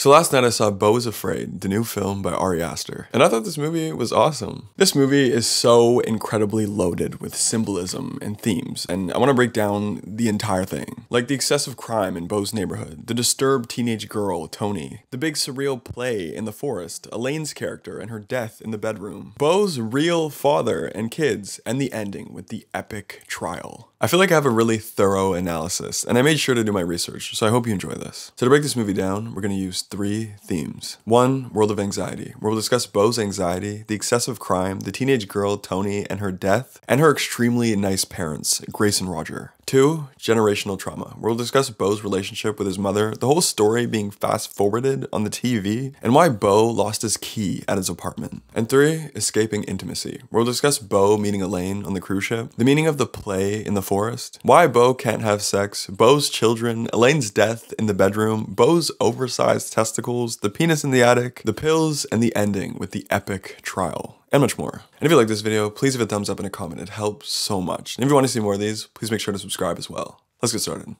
So last night I saw Beau Is Afraid, the new film by Ari Aster, and I thought this movie was awesome. This movie is so incredibly loaded with symbolism and themes, and I want to break down the entire thing. Like the excessive crime in Beau's neighborhood, the disturbed teenage girl, Tony, the big surreal play in the forest, Elaine's character and her death in the bedroom, Beau's real father and kids, and the ending with the epic trial. I feel like I have a really thorough analysis, and I made sure to do my research, so I hope you enjoy this. So to break this movie down, we're going to use three themes. One, world of anxiety, where we'll discuss Beau's anxiety, the excessive crime, the teenage girl, Tony, and her death, and her extremely nice parents, Grace and Roger. Two, generational trauma, where we'll discuss Beau's relationship with his mother, the whole story being fast-forwarded on the TV, and why Beau lost his key at his apartment. And three, escaping intimacy, where we'll discuss Beau meeting Elaine on the cruise ship, the meaning of the play in the forest, why Beau can't have sex, Beau's children, Elaine's death in the bedroom, Beau's oversized testicles, the penis in the attic, the pills, and the ending with the epic trial. And much more. And if you like this video, please give it a thumbs up and a comment. It helps so much. And if you want to see more of these, please make sure to subscribe as well. Let's get started.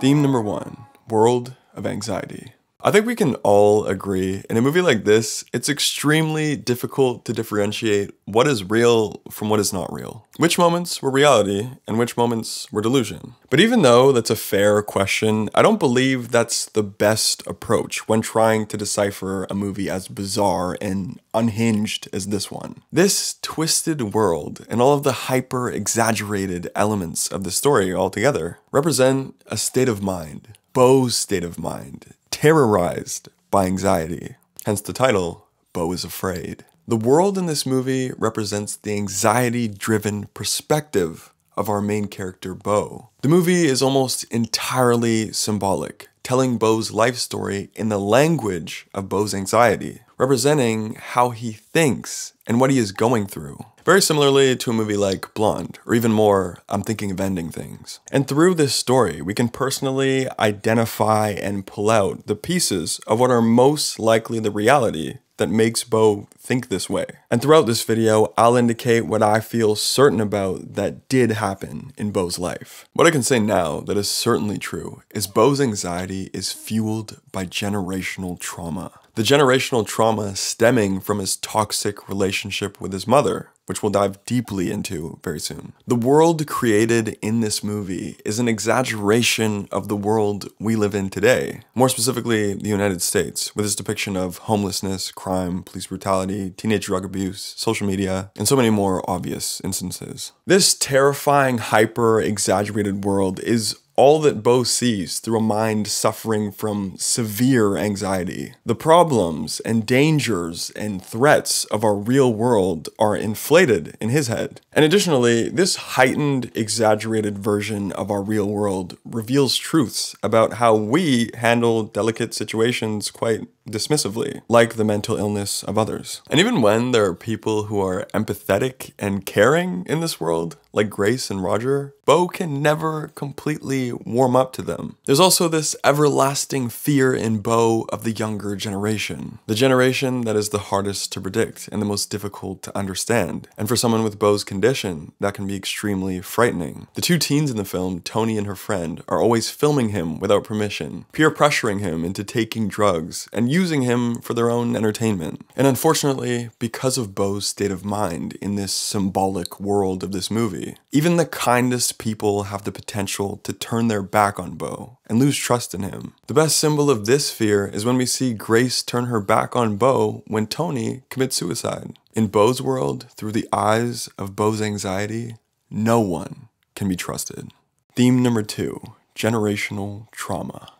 Theme number one, world of anxiety. I think we can all agree, in a movie like this, it's extremely difficult to differentiate what is real from what is not real. Which moments were reality and which moments were delusion? But even though that's a fair question, I don't believe that's the best approach when trying to decipher a movie as bizarre and unhinged as this one. This twisted world and all of the hyper-exaggerated elements of the story altogether represent a state of mind, Beau's state of mind, terrorized by anxiety, hence the title, Beau Is Afraid. The world in this movie represents the anxiety-driven perspective of our main character, Beau. The movie is almost entirely symbolic, telling Beau's life story in the language of Beau's anxiety, representing how he thinks and what he is going through. Very similarly to a movie like Blonde, or even more, I'm Thinking of Ending Things. And through this story, we can personally identify and pull out the pieces of what are most likely the reality that makes Beau think this way. And throughout this video, I'll indicate what I feel certain about that did happen in Beau's life. What I can say now that is certainly true is Beau's anxiety is fueled by generational trauma. The generational trauma stemming from his toxic relationship with his mother, which we'll dive deeply into very soon. The world created in this movie is an exaggeration of the world we live in today, more specifically the United States, with its depiction of homelessness, crime, police brutality, teenage drug abuse, social media, and so many more obvious instances. This terrifying, hyper-exaggerated world is all that Beau sees through a mind suffering from severe anxiety. The problems and dangers and threats of our real world are inflated in his head. And additionally, this heightened, exaggerated version of our real world reveals truths about how we handle delicate situations quite dismissively, like the mental illness of others. And even when there are people who are empathetic and caring in this world, like Grace and Roger, Beau can never completely warm up to them. There's also this everlasting fear in Beau of the younger generation, the generation that is the hardest to predict and the most difficult to understand. And for someone with Beau's condition, that can be extremely frightening. The two teens in the film, Tony and her friend, are always filming him without permission, peer pressuring him into taking drugs, and using him for their own entertainment. And unfortunately, because of Beau's state of mind in this symbolic world of this movie, even the kindest people have the potential to turn their back on Beau and lose trust in him. The best symbol of this fear is when we see Grace turn her back on Beau when Tony commits suicide. In Beau's world, through the eyes of Beau's anxiety, no one can be trusted. Theme number two, generational trauma.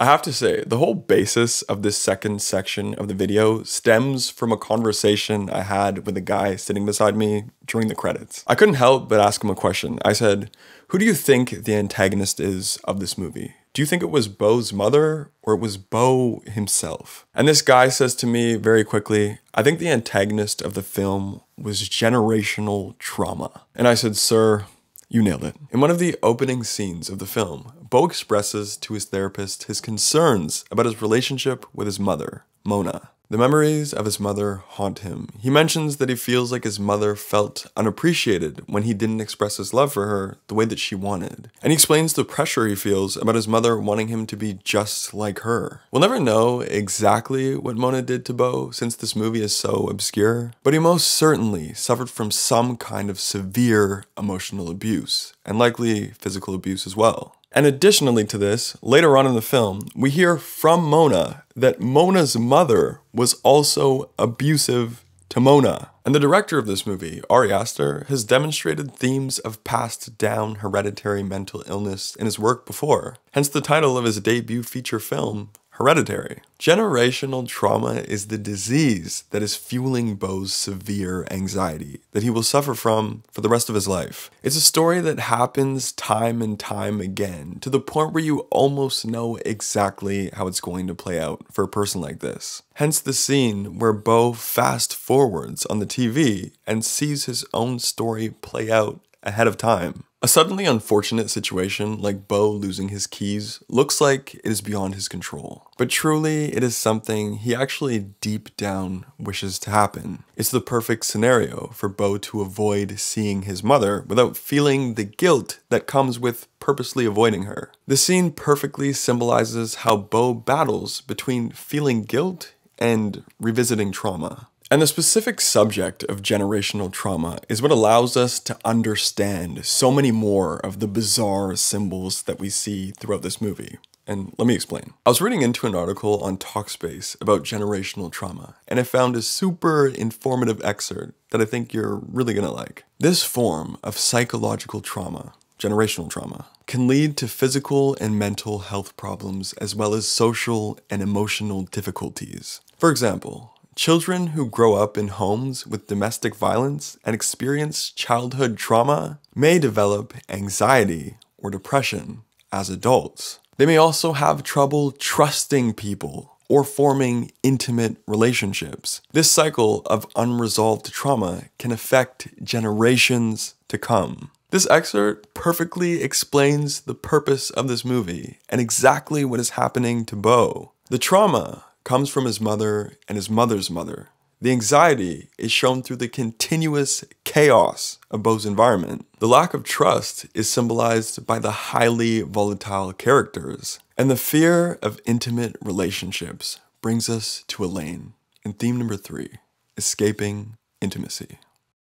I have to say, the whole basis of this second section of the video stems from a conversation I had with a guy sitting beside me during the credits. I couldn't help but ask him a question. I said, "Who do you think the antagonist is of this movie? Do you think it was Beau's mother or it was Beau himself?" And this guy says to me very quickly, "I think the antagonist of the film was generational trauma." And I said, "Sir, you nailed it." In one of the opening scenes of the film, Beau expresses to his therapist his concerns about his relationship with his mother, Mona. The memories of his mother haunt him. He mentions that he feels like his mother felt unappreciated when he didn't express his love for her the way that she wanted. And he explains the pressure he feels about his mother wanting him to be just like her. We'll never know exactly what Mona did to Beau since this movie is so obscure, but he most certainly suffered from some kind of severe emotional abuse, and likely physical abuse as well. And additionally to this, later on in the film, we hear from Mona that Mona's mother was also abusive to Mona. And the director of this movie, Ari Aster, has demonstrated themes of passed down hereditary mental illness in his work before, hence the title of his debut feature film, Hereditary. Generational trauma is the disease that is fueling Beau's severe anxiety that he will suffer from for the rest of his life. It's a story that happens time and time again, to the point where you almost know exactly how it's going to play out for a person like this. Hence the scene where Beau fast forwards on the TV and sees his own story play out ahead of time. A suddenly unfortunate situation like Beau losing his keys looks like it is beyond his control, but truly it is something he actually deep down wishes to happen. It's the perfect scenario for Beau to avoid seeing his mother without feeling the guilt that comes with purposely avoiding her. The scene perfectly symbolizes how Beau battles between feeling guilt and revisiting trauma. And the specific subject of generational trauma is what allows us to understand so many more of the bizarre symbols that we see throughout this movie. And let me explain. I was reading into an article on Talkspace about generational trauma, and I found a super informative excerpt that I think you're really gonna like. This form of psychological trauma, generational trauma, can lead to physical and mental health problems as well as social and emotional difficulties. For example, children who grow up in homes with domestic violence and experience childhood trauma may develop anxiety or depression as adults. They may also have trouble trusting people or forming intimate relationships. This cycle of unresolved trauma can affect generations to come. This excerpt perfectly explains the purpose of this movie and exactly what is happening to Beau. The trauma comes from his mother and his mother's mother. The anxiety is shown through the continuous chaos of Beau's environment. The lack of trust is symbolized by the highly volatile characters. And the fear of intimate relationships brings us to Elaine in theme number 3, escaping intimacy.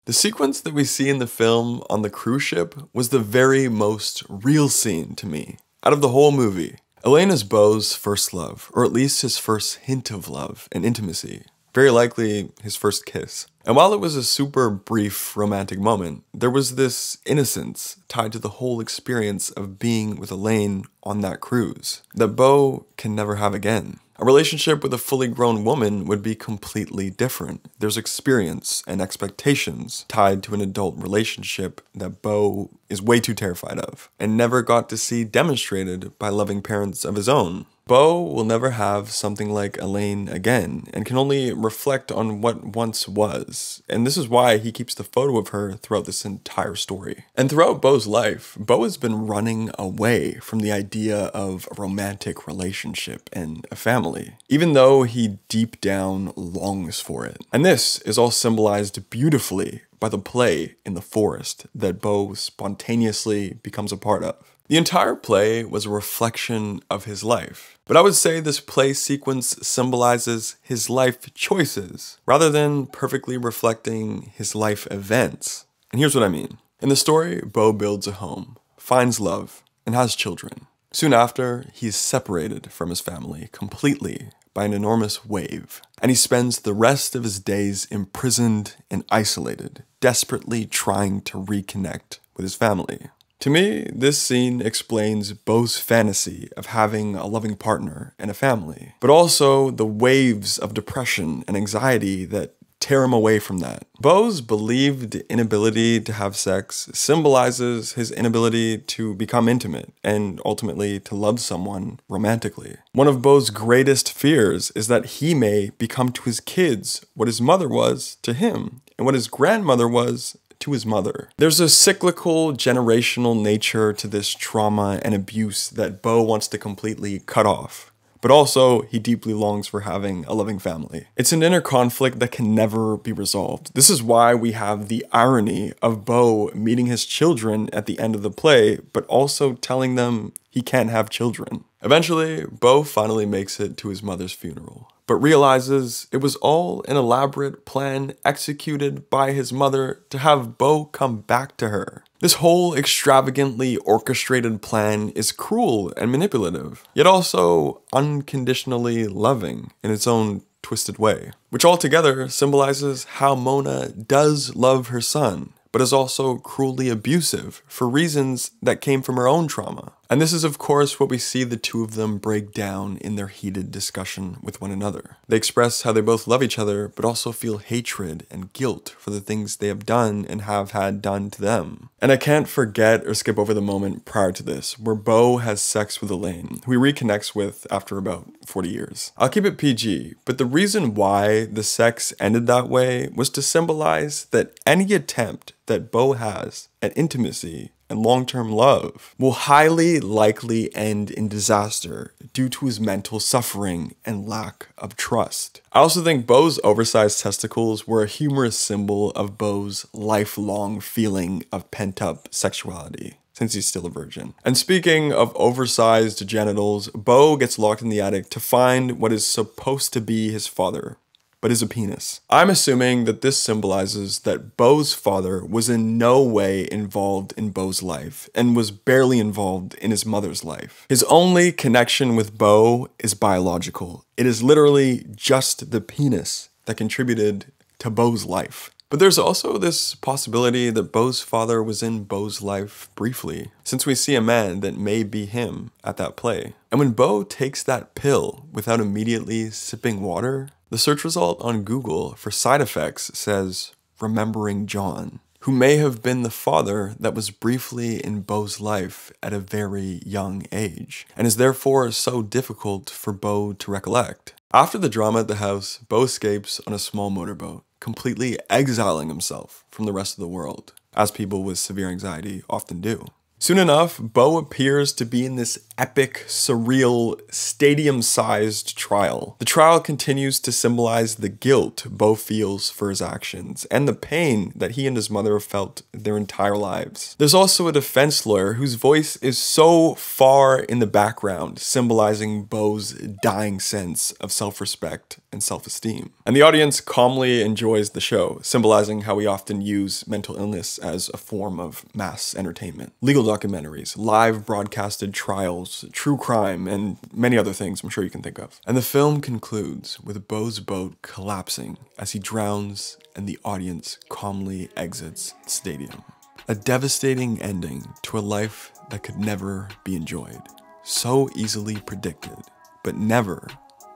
The sequence that we see in the film on the cruise ship was the very most real scene to me out of the whole movie. Elaine is Beau's first love, or at least his first hint of love and intimacy, very likely his first kiss. And while it was a super brief romantic moment, there was this innocence tied to the whole experience of being with Elaine on that cruise that Beau can never have again. A relationship with a fully grown woman would be completely different. There's experience and expectations tied to an adult relationship that Beau is way too terrified of and never got to see demonstrated by loving parents of his own. Beau will never have something like Elaine again and can only reflect on what once was, and this is why he keeps the photo of her throughout this entire story. And throughout Beau's life, Beau has been running away from the idea of a romantic relationship and a family, even though he deep down longs for it. And this is all symbolized beautifully by the play in the forest that Beau spontaneously becomes a part of. The entire play was a reflection of his life, but I would say this play sequence symbolizes his life choices rather than perfectly reflecting his life events. And here's what I mean. In the story, Beau builds a home, finds love, and has children. Soon after, he's separated from his family completely by an enormous wave, and he spends the rest of his days imprisoned and isolated, desperately trying to reconnect with his family. To me, this scene explains Beau's fantasy of having a loving partner and a family, but also the waves of depression and anxiety that tear him away from that. Beau's believed inability to have sex symbolizes his inability to become intimate and ultimately to love someone romantically. One of Beau's greatest fears is that he may become to his kids what his mother was to him and what his grandmother was to his mother. There's a cyclical, generational nature to this trauma and abuse that Beau wants to completely cut off. but also he deeply longs for having a loving family. It's an inner conflict that can never be resolved. This is why we have the irony of Beau meeting his children at the end of the play, but also telling them he can't have children. Eventually, Beau finally makes it to his mother's funeral, but realizes it was all an elaborate plan executed by his mother to have Beau come back to her. This whole extravagantly orchestrated plan is cruel and manipulative, yet also unconditionally loving in its own twisted way, which altogether symbolizes how Mona does love her son, but is also cruelly abusive for reasons that came from her own trauma. And this is of course what we see the two of them break down in their heated discussion with one another. They express how they both love each other, but also feel hatred and guilt for the things they have done and have had done to them. And I can't forget or skip over the moment prior to this, where Beau has sex with Elaine, who he reconnects with after about 40 years. I'll keep it PG, but the reason why the sex ended that way was to symbolize that any attempt that Beau has at intimacy and long-term love will highly likely end in disaster due to his mental suffering and lack of trust. I also think Beau's oversized testicles were a humorous symbol of Beau's lifelong feeling of pent-up sexuality, since he's still a virgin. And speaking of oversized genitals, Beau gets locked in the attic to find what is supposed to be his father, but is a penis. I'm assuming that this symbolizes that Beau's father was in no way involved in Beau's life and was barely involved in his mother's life. His only connection with Beau is biological. It is literally just the penis that contributed to Beau's life. But there's also this possibility that Beau's father was in Beau's life briefly, since we see a man that may be him at that play. And when Beau takes that pill without immediately sipping water, the search result on Google for side effects says, remembering John, who may have been the father that was briefly in Beau's life at a very young age, and is therefore so difficult for Beau to recollect. After the drama at the house, Beau escapes on a small motorboat, completely exiling himself from the rest of the world, as people with severe anxiety often do. Soon enough, Beau appears to be in this epic, surreal, stadium-sized trial. The trial continues to symbolize the guilt Beau feels for his actions, and the pain that he and his mother have felt their entire lives. There's also a defense lawyer whose voice is so far in the background, symbolizing Beau's dying sense of self-respect and self-esteem. And the audience calmly enjoys the show, symbolizing how we often use mental illness as a form of mass entertainment. Legal documentaries, live broadcasted trials, true crime, and many other things I'm sure you can think of. And the film concludes with Beau's boat collapsing as he drowns and the audience calmly exits the stadium. A devastating ending to a life that could never be enjoyed, so easily predicted, but never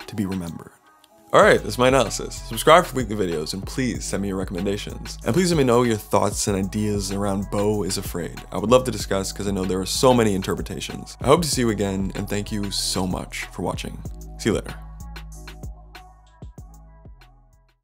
to be remembered. Alright, that's my analysis. Subscribe for weekly videos and please send me your recommendations. And please let me know your thoughts and ideas around Beau Is Afraid. I would love to discuss because I know there are so many interpretations. I hope to see you again and thank you so much for watching. See you later.